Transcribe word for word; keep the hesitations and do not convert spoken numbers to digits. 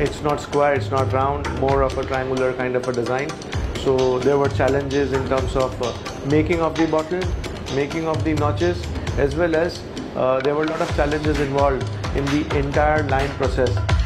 It's not square, it's not round, more of a triangular kind of a design. So there were challenges in terms of uh, making of the bottle, making of the notches, as well as uh, there were a lot of challenges involved in the entire line process.